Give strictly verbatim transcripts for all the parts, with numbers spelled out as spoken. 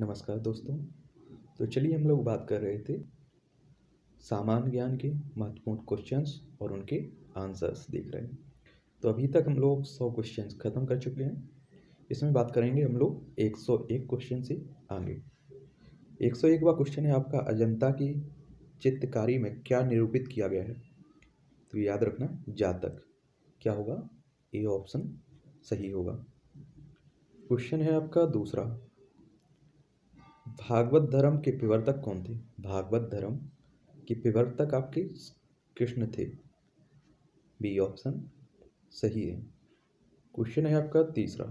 नमस्कार दोस्तों। तो चलिए हम लोग बात कर रहे थे सामान्य ज्ञान के महत्वपूर्ण क्वेश्चंस और उनके आंसर्स देख रहे हैं। तो अभी तक हम लोग सौ क्वेश्चंस ख़त्म कर चुके हैं। इसमें बात करेंगे हम लोग एक सौ एक क्वेश्चन से आगे। एक सौ एकवा क्वेश्चन है आपका, अजंता की चित्रकारी में क्या निरूपित किया गया है? तो याद रखना जातक क्या होगा, ए ऑप्शन सही होगा। क्वेश्चन है आपका दूसरा, भागवत धर्म के प्रवर्तक कौन थे? भागवत धर्म के प्रवर्तक आपके कृष्ण थे, बी ऑप्शन सही है। क्वेश्चन है आपका तीसरा,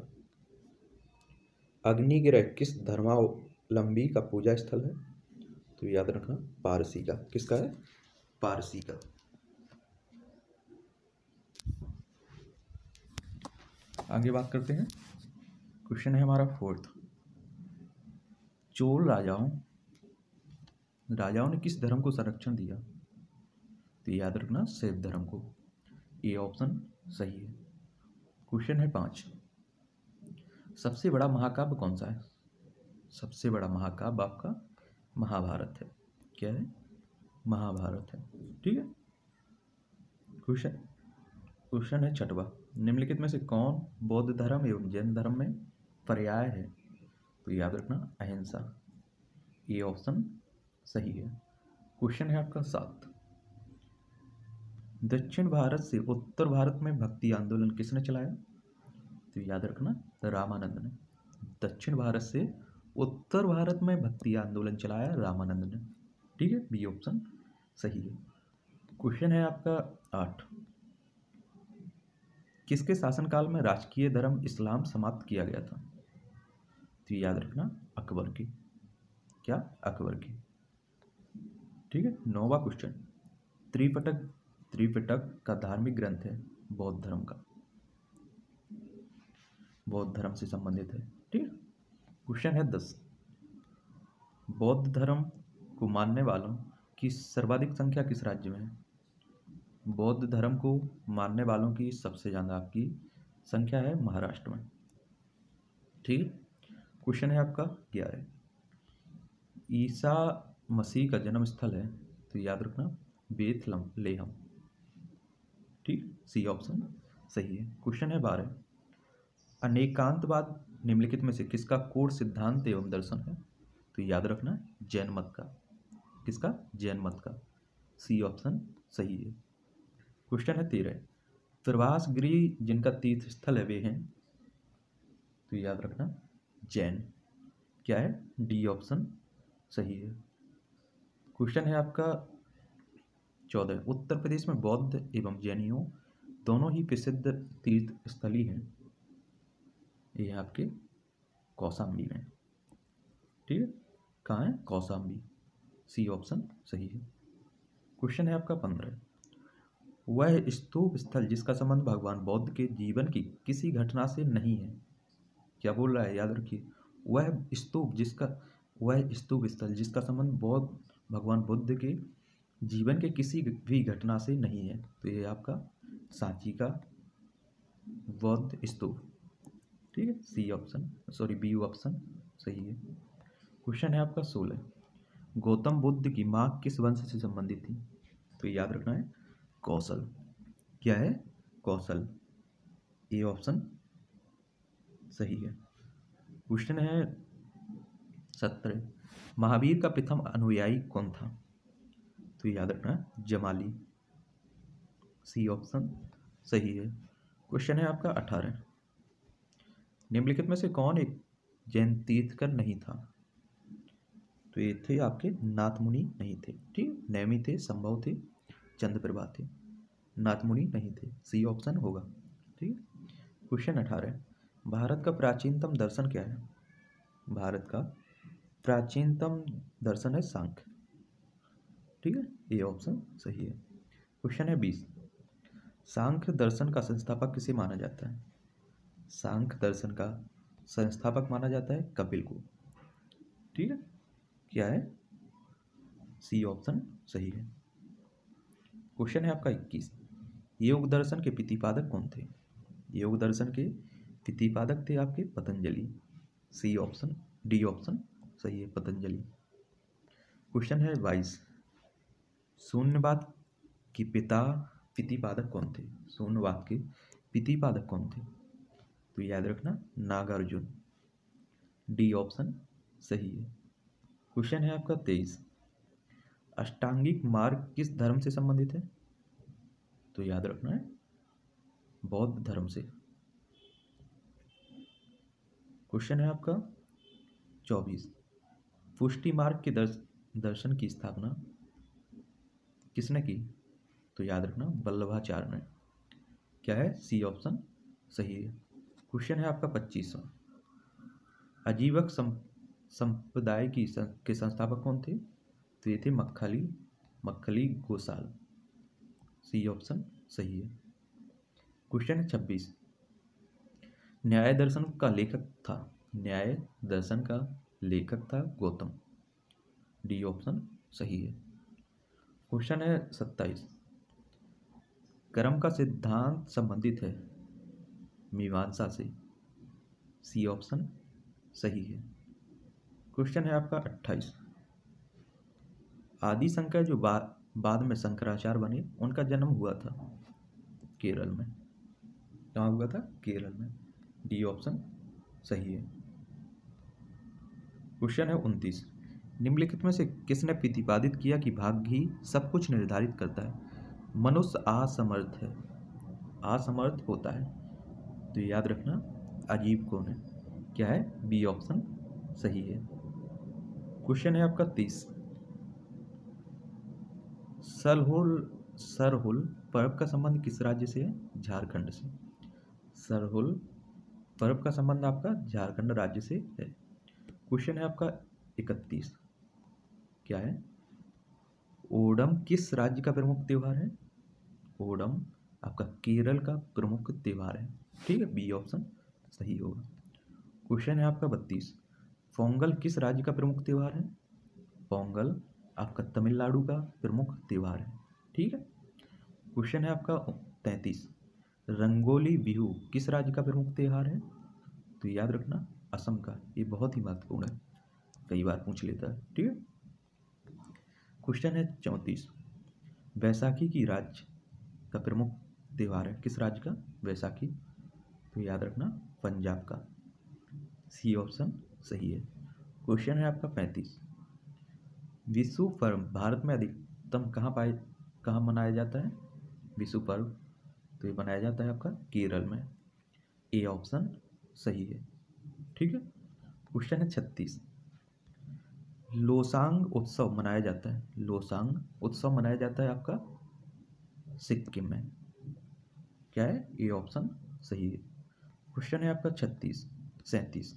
अग्निगिरह किस धर्मावलंबी का पूजा स्थल है? तो याद रखना पारसी का। किसका है? पारसी का। आगे बात करते हैं, क्वेश्चन है हमारा फोर्थ, चोल राजाओं राजाओं ने किस धर्म को संरक्षण दिया? तो याद रखना शैव धर्म को, ये ऑप्शन सही है। क्वेश्चन है पाँच, सबसे बड़ा महाकाव्य कौन सा है? सबसे बड़ा महाकाव्य आपका महाभारत है। क्या है? महाभारत है, ठीक है। क्वेश्चन क्वेश्चन है छठवा, निम्नलिखित में से कौन बौद्ध धर्म एवं जैन धर्म में पर्याय है? तो याद रखना अहिंसा, ये ऑप्शन सही है। क्वेश्चन है आपका सात, दक्षिण भारत से उत्तर भारत में भक्ति आंदोलन किसने चलाया? तो याद रखना रामानंद ने। दक्षिण भारत से उत्तर भारत में भक्ति आंदोलन चलाया रामानंद ने, ठीक है, बी ऑप्शन सही है। क्वेश्चन है आपका आठ, किसके शासनकाल में राजकीय धर्म इस्लाम समाप्त किया गया था? तो याद रखना अकबर की। क्या? अकबर की, ठीक है। नौवा क्वेश्चन, त्रिपिटक त्रिपिटक का धार्मिक ग्रंथ है, बौद्ध धर्म का, बौद्ध धर्म से संबंधित है, ठीक है। क्वेश्चन है दस, बौद्ध धर्म को मानने वालों की सर्वाधिक संख्या किस राज्य में है? बौद्ध धर्म को मानने वालों की सबसे ज़्यादा आपकी संख्या है महाराष्ट्र में, ठीक है। क्वेश्चन है आपका ग्यारह, ईसा मसीह का जन्म स्थल है? तो याद रखना बेथलम लेहम, ठीक, सी ऑप्शन सही है। क्वेश्चन है बारह, अनेकांतवाद निम्नलिखित में से किसका कोर सिद्धांत एवं दर्शन है? तो याद रखना जैन मत का। किसका? जैन मत का, सी ऑप्शन सही है। क्वेश्चन है तेरह, प्रवास गृह जिनका तीर्थ स्थल है वे हैं? तो याद रखना जैन। क्या है? डी ऑप्शन सही है। क्वेश्चन है आपका चौदह, उत्तर प्रदेश में बौद्ध एवं जैनियों दोनों ही प्रसिद्ध तीर्थ स्थली हैं, ये है आपके कौसाम्बी में, ठीक है। कहाँ है? कौसाम्बी, सी ऑप्शन सही है। क्वेश्चन है आपका पंद्रह, वह स्तूप स्थल जिसका संबंध भगवान बौद्ध के जीवन की किसी घटना से नहीं है? क्या बोल रहा है? याद रखिए, वह स्तूप जिसका वह स्तूप स्थल जिसका संबंध बौद्ध भगवान बुद्ध के जीवन के किसी भी घटना से नहीं है, तो ये आपका सांची का बौद्ध स्तूप, ठीक है, C option sorry B option सही है। क्वेश्चन है आपका सोलह, गौतम बुद्ध की माँ किस वंश से संबंधित थी? तो याद रखना है कौशल। क्या है? कौशल, ए ऑप्शन सही है। क्वेश्चन है सत्रह, महावीर का प्रथम अनुयायी कौन था? तो याद रखना जमाली, सी ऑप्शन सही है। क्वेश्चन है आपका अठारह, निम्नलिखित में से कौन एक जैन तीर्थकर नहीं था? तो ये थे आपके नाथमुनि नहीं थे, ठीक, नैमी थे, संभव थे, चंद्रप्रभा थे, नाथमुनि नहीं थे, सी ऑप्शन होगा, ठीक। क्वेश्चन अठारह, भारत का प्राचीनतम दर्शन क्या है? भारत का प्राचीनतम दर्शन है सांख्य, ठीक है, ये ऑप्शन सही है। क्वेश्चन है बीस, सांख्य दर्शन का संस्थापक किसे माना जाता है? सांख्य दर्शन का संस्थापक माना जाता है कपिल को, ठीक है। क्या है? सी ऑप्शन सही है। क्वेश्चन है आपका इक्कीस, योग दर्शन के प्रतिपादक कौन थे? योग दर्शन के प्रतिपादक थे आपके Patanjali, C option D option सही है पतंजलि। क्वेश्चन है बाईस, शून्यवाद के पिता प्रतिपादक कौन थे? शून्यवाद के प्रतिपादक कौन थे? तो याद रखना नागार्जुन, डी ऑप्शन सही है। क्वेश्चन है आपका तेईस, अष्टांगिक मार्ग किस धर्म से संबंधित है? तो याद रखना है बौद्ध धर्म से। क्वेश्चन है आपका चौबीस, पुष्टि मार्ग के दर्श, दर्शन की स्थापना किसने की? तो याद रखना वल्लभाचार्य ने। क्या है? सी ऑप्शन सही है। क्वेश्चन है आपका पच्चीसवां, आजीवक संप्रदाय की के संस्थापक कौन थे? तो ये थे मक्खली मक्खली गोसाल, सी ऑप्शन सही है। क्वेश्चन है छब्बीस, न्याय दर्शन का लेखक था न्याय दर्शन का लेखक था गौतम, डी ऑप्शन सही है। क्वेश्चन है सत्ताईस, कर्म का सिद्धांत संबंधित है मीमांसा से, सी ऑप्शन सही है। क्वेश्चन है आपका अट्ठाईस, आदि शंकर जो बा, बाद में शंकराचार्य बने उनका जन्म हुआ था केरल में। कहाँ हुआ था? केरल में, डी ऑप्शन सही है। क्वेश्चन है उनतीस, निम्नलिखित में से किसने प्रतिपादित किया कि भाग्य ही सब कुछ निर्धारित करता है? मनुष्य असमर्थ है असमर्थ होता है, तो याद रखना अजीब कौन है? क्या है? बी ऑप्शन सही है। क्वेश्चन है आपका तीस, सरहुल सरहुल पर्व का संबंध किस राज्य से है? झारखंड से। सरहुल पर्व का संबंध आपका झारखंड राज्य से है। क्वेश्चन है आपका इकतीस, क्या है? ओडम किस राज्य का प्रमुख त्यौहार है? ओडम आपका केरल का प्रमुख त्यौहार है, ठीक है, बी ऑप्शन सही होगा। क्वेश्चन है आपका बत्तीस, पोंगल किस राज्य का प्रमुख त्यौहार है? पोंगल आपका तमिलनाडु का प्रमुख त्यौहार है, ठीक है। क्वेश्चन है आपका तैंतीस, रंगोली बिहू किस राज्य का प्रमुख त्यौहार है? तो याद रखना असम का, ये बहुत ही महत्वपूर्ण है, कई बार पूछ लेता है, ठीक है। क्वेश्चन है चौंतीस, वैशाखी की राज्य का प्रमुख त्यौहार है किस राज्य का? वैशाखी, तो याद रखना पंजाब का, सी ऑप्शन सही है। क्वेश्चन है आपका पैंतीस, बिषु पर्व भारत में अधिकतम कहाँ पाए कहाँ मनाया जाता है? बिषु पर्व, तो ये मनाया जाता है आपका केरल में, ए ऑप्शन सही है, ठीक है। क्वेश्चन है छत्तीस, लोसांग उत्सव मनाया जाता है लोसांग उत्सव मनाया जाता है आपका सिक्किम में, क्या है? ए ऑप्शन सही है। क्वेश्चन है आपका छत्तीस सैंतीस,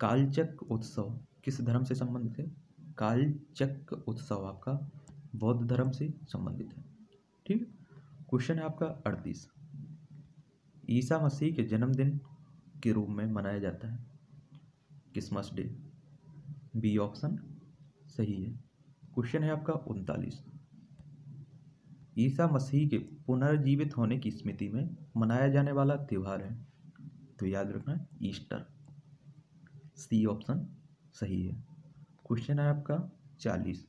कालचक्र उत्सव किस धर्म से संबंधित है? कालचक्र उत्सव आपका बौद्ध धर्म से संबंधित है, ठीक है। क्वेश्चन है आपका अड़तीस, ईसा मसीह के जन्मदिन के रूप में मनाया जाता है क्रिसमस डे, बी ऑप्शन सही है। क्वेश्चन है आपका उनतालीस, ईसा मसीह के पुनर्जीवित होने की स्मृति में मनाया जाने वाला त्यौहार है, तो याद रखना ईस्टर, सी ऑप्शन सही है। क्वेश्चन है आपका चालीस,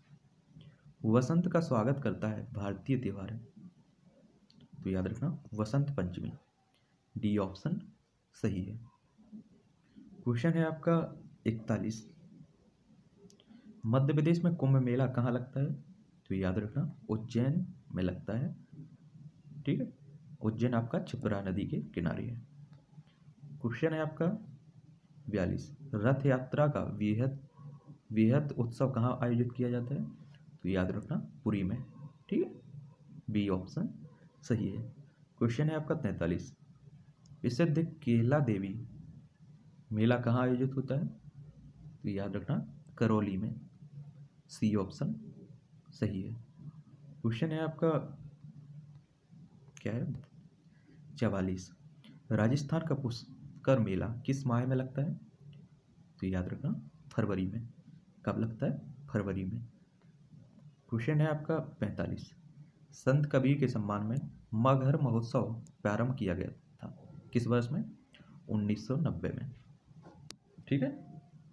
वसंत का स्वागत करता है भारतीय त्यौहार है, तो याद रखना वसंत पंचमी, डी ऑप्शन सही है। क्वेश्चन है आपका इकतालीस, मध्य प्रदेश में कुंभ मेला कहाँ लगता है? तो याद रखना उज्जैन में लगता है, ठीक है, उज्जैन आपका छिप्रा नदी के किनारे है। क्वेश्चन है आपका बयालीस, रथ यात्रा का वृहद वृहद उत्सव कहाँ आयोजित किया जाता है? तो याद रखना पुरी में, ठीक है, बी ऑप्शन सही है। क्वेश्चन है आपका तैंतालीस, प्रसिद्ध केला देवी मेला कहाँ आयोजित होता है? तो याद रखना करौली में, सी ऑप्शन सही है। क्वेश्चन है आपका क्या है चवालीस, राजस्थान का पुष्कर मेला किस माह में लगता है? तो याद रखना फरवरी में, कब लगता है? फरवरी में। क्वेश्चन है आपका पैंतालीस, संत कबीर के सम्मान में मगहर महोत्सव प्रारंभ किया गया था किस वर्ष में? उन्नीस सौ नब्बे में, ठीक है,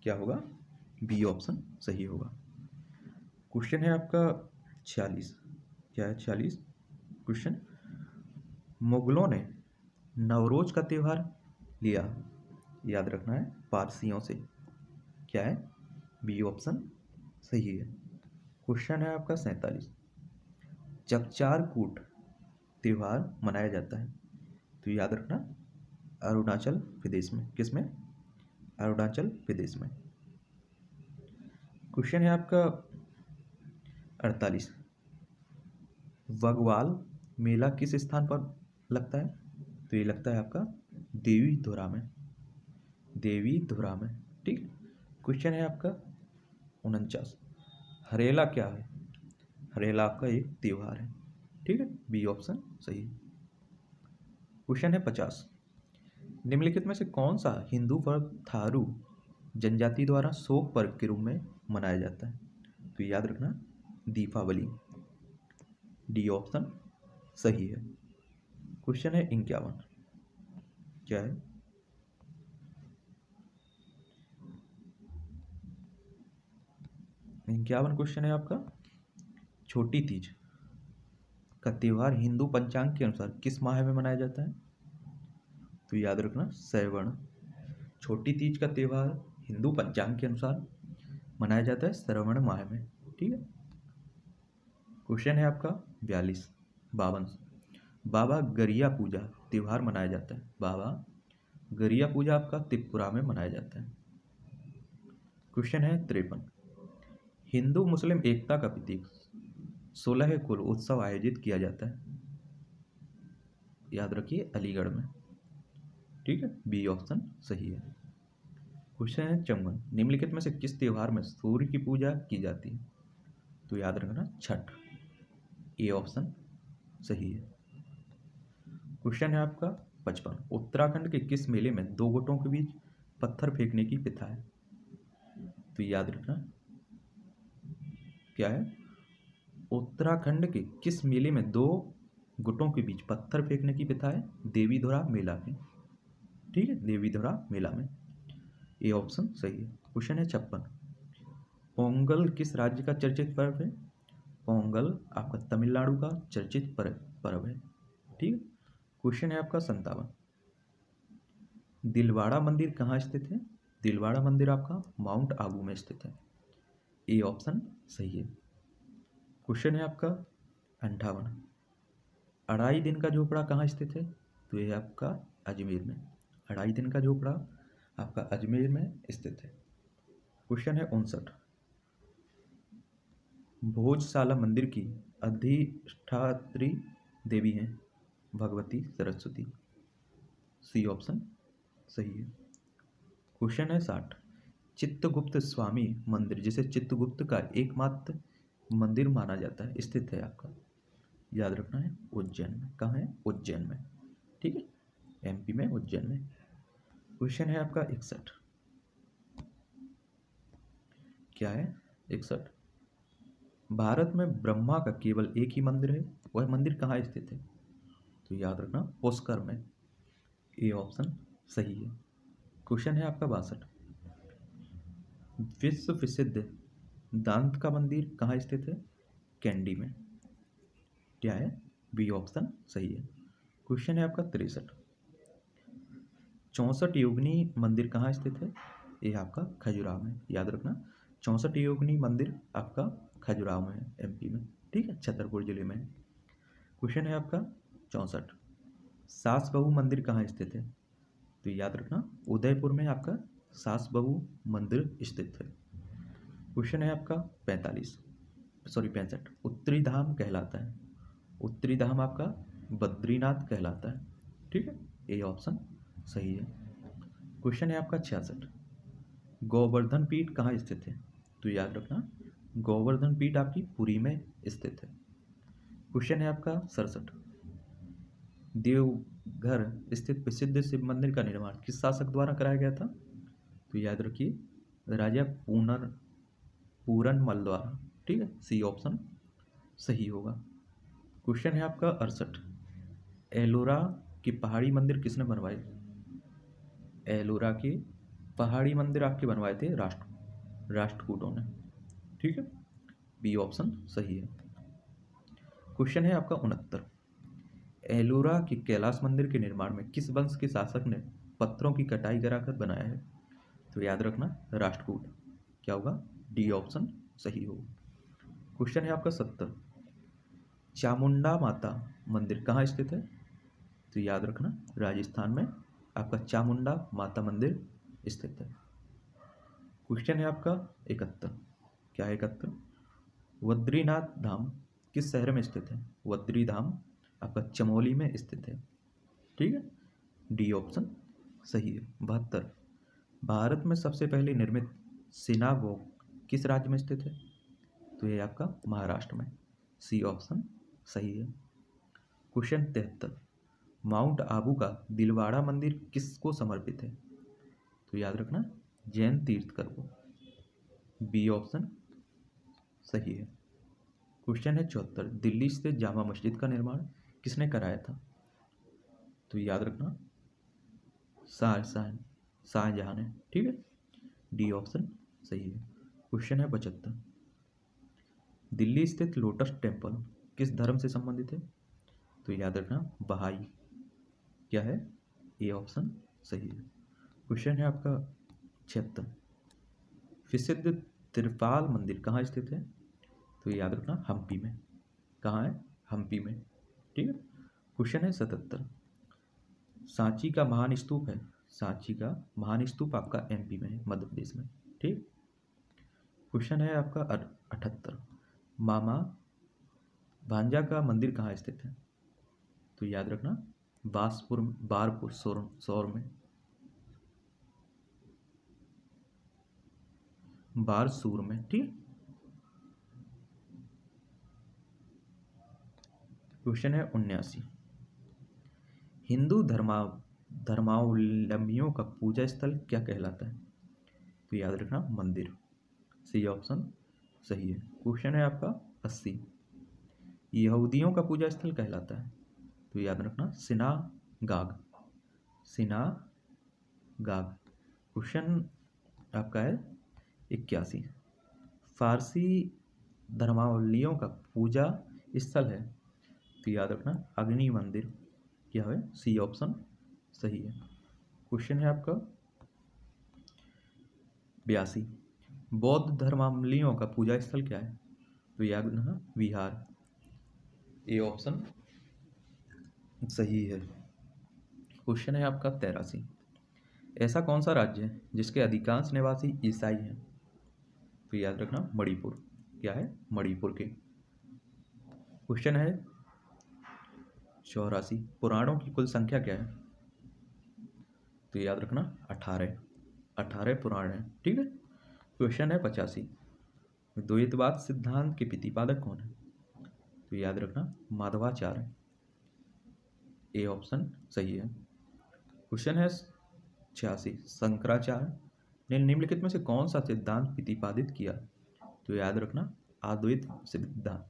क्या होगा? बी ऑप्शन सही होगा। क्वेश्चन है आपका छियालीस, क्या है छियालीस क्वेश्चन, मुगलों ने नवरोज का त्यौहार लिया, याद रखना है, पारसियों से। क्या है? बी ऑप्शन सही है। क्वेश्चन है आपका सैंतालीस, चकचारकूट त्यौहार मनाया जाता है, तो याद रखना अरुणाचल प्रदेश में। किस में? अरुणाचल प्रदेश में। क्वेश्चन है आपका अड़तालीस, वगवाल मेला किस स्थान पर लगता है? तो ये लगता है आपका देवीधुरा में, देवीधुरा में, ठीक। क्वेश्चन है आपका उनचास, हरेला क्या है? हरेला आपका एक त्यौहार है, ठीक है, बी ऑप्शन सही। क्वेश्चन है पचास, निम्नलिखित में से कौन सा हिंदू पर्व थारू जनजाति द्वारा शोक पर्व के रूप में मनाया जाता है? तो याद रखना दीपावली, डी ऑप्शन सही है। क्वेश्चन है इक्यावन, क्या है? इक्यावन क्वेश्चन है आपका, छोटी तीज का त्यौहार हिंदू पंचांग के अनुसार किस माह में मनाया जाता है? तो याद रखना श्रवण। छोटी तीज का त्यौहार हिंदू पंचांग के अनुसार मनाया जाता है श्रवण माह में, ठीक है। क्वेश्चन है आपका बयालीस, बावन, बाबा गरिया पूजा त्यौहार मनाया जाता है। बाबा गरिया पूजा आपका त्रिपुरा में मनाया जाता है। क्वेश्चन है तिरपन, हिंदू मुस्लिम एकता का प्रतीक सोलह कुल उत्सव आयोजित किया जाता है, याद रखिए अलीगढ़ में, ठीक है, बी ऑप्शन सही है। क्वेश्चन है चौवन, निम्नलिखित में से किस त्यौहार में सूर्य की पूजा की जाती है? तो याद रखना छठ, ए ऑप्शन सही है। क्वेश्चन है आपका पचपन, उत्तराखंड के किस मेले में दो गुटों के बीच पत्थर फेंकने की प्रथा है? तो याद रखना क्या है, उत्तराखंड के किस मेले में दो गुटों के बीच पत्थर फेंकने की प्रथा है? देवीधुरा मेला में, ठीक है, देवीधुरा मेला में, ए ऑप्शन सही है। क्वेश्चन है छप्पन, पोंगल किस राज्य का चर्चित पर्व है? पोंगल आपका तमिलनाडु का चर्चित पर्व है, ठीक। क्वेश्चन है आपका संतावन, दिलवाड़ा मंदिर कहाँ स्थित है? दिलवाड़ा मंदिर आपका माउंट आबू में स्थित है, ए ऑप्शन सही है। क्वेश्चन है आपका अंठावन, अढ़ाई दिन का झोपड़ा कहाँ स्थित है? तो यह आपका अजमेर में, अढ़ाई दिन का झोपड़ा आपका अजमेर में स्थित है। क्वेश्चन है उनसठ, भोजशाला मंदिर की अधिष्ठात्री देवी हैं भगवती सरस्वती, सी ऑप्शन सही है। क्वेश्चन है साठ, चित्रगुप्त स्वामी मंदिर जिसे चित्रगुप्त का एकमात्र मंदिर माना जाता है स्थित है आपका, याद रखना है उज्जैन में। कहाँ है? उज्जैन में, ठीक है, एमपी में उज्जैन में। क्वेश्चन है आपका इकसठ, क्या है? इकसठ, भारत में ब्रह्मा का केवल एक ही मंदिर है, वह मंदिर कहाँ स्थित है? तो याद रखना पुष्कर में, ए ऑप्शन सही है। क्वेश्चन है आपका बासठ, विश्व प्रसिद्ध दांत का मंदिर कहाँ स्थित है? कैंडी में, क्या है? बी ऑप्शन सही है। क्वेश्चन है आपका तिरसठ, चौंसठ योगिनी मंदिर कहाँ स्थित है? ये आपका खजुराहो में, याद रखना चौंसठ योगिनी मंदिर आपका खजुराहो में है, एमपी में, ठीक है, छतरपुर जिले में। क्वेश्चन है आपका चौंसठ, सास बहू मंदिर कहाँ स्थित है? तो याद रखना उदयपुर में आपका सास बहू मंदिर स्थित है। क्वेश्चन है आपका पैंतालीस, सॉरी पैंसठ, उत्तरी धाम कहलाता है? उत्तरी धाम आपका बद्रीनाथ कहलाता है, ठीक है, ए ऑप्शन सही है। क्वेश्चन है आपका छियासठ, गोवर्धन पीठ कहाँ स्थित है? तो याद रखना गोवर्धन पीठ आपकी पुरी में स्थित है। क्वेश्चन है आपका सड़सठ, देवघर स्थित प्रसिद्ध शिव मंदिर का निर्माण किस शासक द्वारा कराया गया था? तो याद रखिए राजा पूनर पूरनमल द्वारा, ठीक है, सी ऑप्शन सही होगा। क्वेश्चन है आपका अड़सठ, एलोरा की पहाड़ी मंदिर किसने बनवाए? एलोरा के पहाड़ी मंदिर आपके बनवाए थे राष्ट्र राष्ट्रकूटों ने। ठीक है, बी ऑप्शन सही है। क्वेश्चन है आपका उनहत्तर, एलोरा के कैलाश मंदिर के निर्माण में किस वंश के शासक ने पत्थरों की कटाई कराकर बनाया है? तो याद रखना राष्ट्रकूट। क्या होगा? डी ऑप्शन सही होगा। क्वेश्चन है आपका सत्तर, चामुंडा माता मंदिर कहाँ स्थित है? तो याद रखना राजस्थान में आपका चामुंडा माता मंदिर स्थित है। क्वेश्चन है आपका इकहत्तर, क्या है इकहत्तर, बद्रीनाथ धाम किस शहर में स्थित है? बद्री धाम आपका चमोली में स्थित है। ठीक है, डी ऑप्शन सही है। बहत्तर, भारत में सबसे पहले निर्मित सिनागोग किस राज्य में स्थित है? तो ये आपका महाराष्ट्र में। सी ऑप्शन सही है। क्वेश्चन तिहत्तर, माउंट आबू का दिलवाड़ा मंदिर किसको समर्पित है? तो याद रखना जैन तीर्थकर को। बी ऑप्शन सही है। क्वेश्चन है चौहत्तर, दिल्ली से जामा मस्जिद का निर्माण किसने कराया था? तो याद रखना शाहजहां शाहजहां ने। ठीक है, डी ऑप्शन सही है। क्वेश्चन है पचहत्तर, दिल्ली स्थित लोटस टेम्पल किस धर्म से संबंधित है? तो याद रखना बहाई। क्या है? ए ऑप्शन सही है। क्वेश्चन है आपका छिहत्तर, प्रसिद्ध त्रिपाल मंदिर कहाँ स्थित है? तो याद रखना हम्पी में। कहाँ है? हम्पी में। ठीक है। क्वेश्चन है सतहत्तर, सांची का महान स्तूप है, सांची का महान स्तूप आपका एमपी में है, मध्य प्रदेश में। ठीक। क्वेश्चन है आपका अठहत्तर, मामा भांजा का मंदिर कहाँ स्थित है? तो याद रखना बासपुर बारपुर सौर सौर में बारसूर में। ठीक। क्वेश्चन है उन्यासी, हिंदू धर्मा धर्मावलंबियों का पूजा स्थल क्या कहलाता है? तो याद रखना मंदिर। सी ऑप्शन सही है। क्वेश्चन है आपका अस्सी, यहूदियों का पूजा स्थल कहलाता है? तो याद रखना सिनागाग सिनागाग। क्वेश्चन आपका है इक्यासी, फारसी धर्मावलियों का पूजा स्थल है? तो याद रखना अग्नि मंदिर। क्या है? सी ऑप्शन सही है। क्वेश्चन है आपका बयासी, बौद्ध धर्मावलियों का पूजा स्थल क्या है? तो याद रखना विहार। ए ऑप्शन सही है। क्वेश्चन है आपका तेरासी, ऐसा कौन सा राज्य है जिसके अधिकांश निवासी ईसाई हैं? तो याद रखना मणिपुर। क्या है? मणिपुर के। क्वेश्चन है चौरासी, पुराणों की कुल संख्या क्या है? तो याद रखना अठारह अठारह पुराण है। ठीक है। क्वेश्चन है पचासी, द्वैतवाद सिद्धांत के प्रतिपादक कौन है? तो याद रखना माधवाचार्य। ए ऑप्शन सही है। क्वेश्चन है छियासी, शंकराचार्य ने निम्नलिखित में से कौन सा सिद्धांत प्रतिपादित किया? तो याद रखना अद्वैत सिद्धांत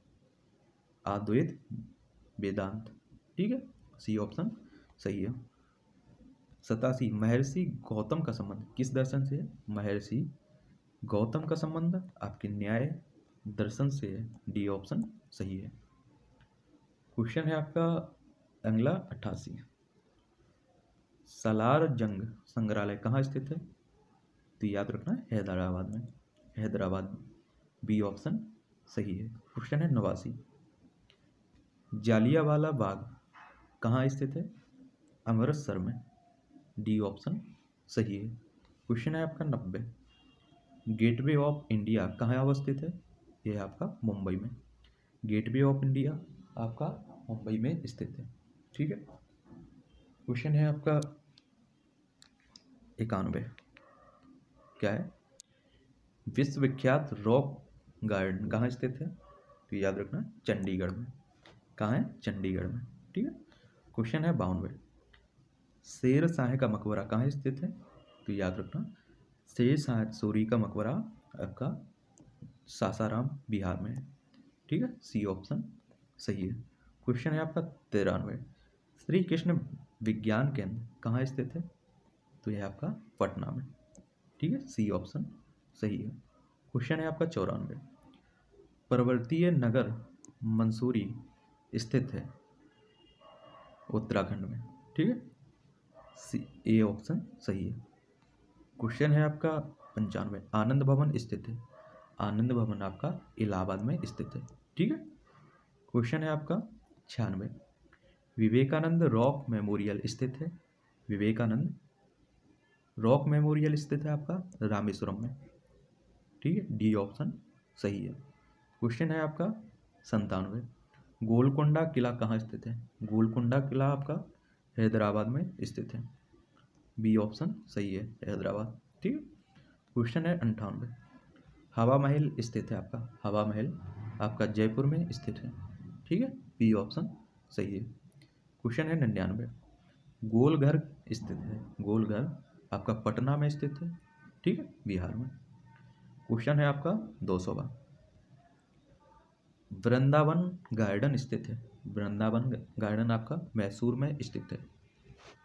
अद्वैत वेदांत। ठीक है, सी ऑप्शन सही है। सतासी, महर्षि गौतम का संबंध किस दर्शन से है? महर्षि गौतम का संबंध आपके न्याय दर्शन से है। डी ऑप्शन सही है। क्वेश्चन है आपका अगला अट्ठासी, सालार जंग संग्रहालय कहाँ स्थित है? तो याद रखना हैदराबाद में। हैदराबाद। बी ऑप्शन सही है। क्वेश्चन है नवासी, जालियावाला बाग कहाँ स्थित है? अमृतसर में। डी ऑप्शन सही है। क्वेश्चन है आपका नब्बे, गेटवे ऑफ इंडिया कहाँ अवस्थित है? यह आपका मुंबई में। गेटवे ऑफ इंडिया आपका मुंबई में स्थित है। ठीक है। क्वेश्चन है आपका इक्यानवे, क्या है, विश्वविख्यात रॉक गार्डन कहाँ स्थित है? तो याद रखना चंडीगढ़ में। कहाँ है? चंडीगढ़ में। ठीक है। क्वेश्चन है बानवे, शेर शाह का मकबरा कहाँ स्थित है? तो याद रखना शेर शाह सूरी का मकबरा आपका सासाराम, बिहार में है। ठीक है, सी ऑप्शन सही है। क्वेश्चन है आपका तिरानवे, श्री कृष्ण विज्ञान केंद्र कहाँ स्थित है? तो यह आपका पटना में। ठीक है, सी ऑप्शन सही है। क्वेश्चन है आपका चौरानवे। पर्वतीय नगर मंसूरी स्थित है उत्तराखंड में, ठीक है, सी ए ऑप्शन सही है। क्वेश्चन है आपका पंचानवे। आनंद भवन स्थित है, आनंद भवन आपका इलाहाबाद में स्थित है, ठीक है। क्वेश्चन है आपका छियानवे। विवेकानंद रॉक मेमोरियल स्थित है, विवेकानंद रॉक मेमोरियल स्थित है आपका रामेश्वरम में, ठीक है, डी ऑप्शन सही है। क्वेश्चन है आपका संतानवे। गोलकोंडा किला कहाँ स्थित है, गोलकोंडा किला आपका हैदराबाद में स्थित है, बी ऑप्शन सही है, हैदराबाद, ठीक है। क्वेश्चन है अंठानवे। हवा महल स्थित है आपका, हवा महल आपका जयपुर में स्थित है, ठीक है, बी ऑप्शन सही है। क्वेश्चन है निन्यानवे। गोलघर स्थित है, गोलघर आपका पटना में स्थित है, ठीक है, बिहार में। क्वेश्चन है आपका दो सौ बार। वृंदावन गार्डन स्थित है, वृंदावन गार्डन आपका मैसूर में स्थित है,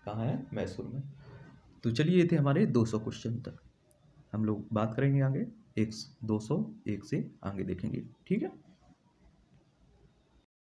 कहाँ है, मैसूर में। तो चलिए ये थे हमारे दो सौ क्वेश्चन तक। हम लोग बात करेंगे आगे एक दो सौ एक से आगे देखेंगे, ठीक है।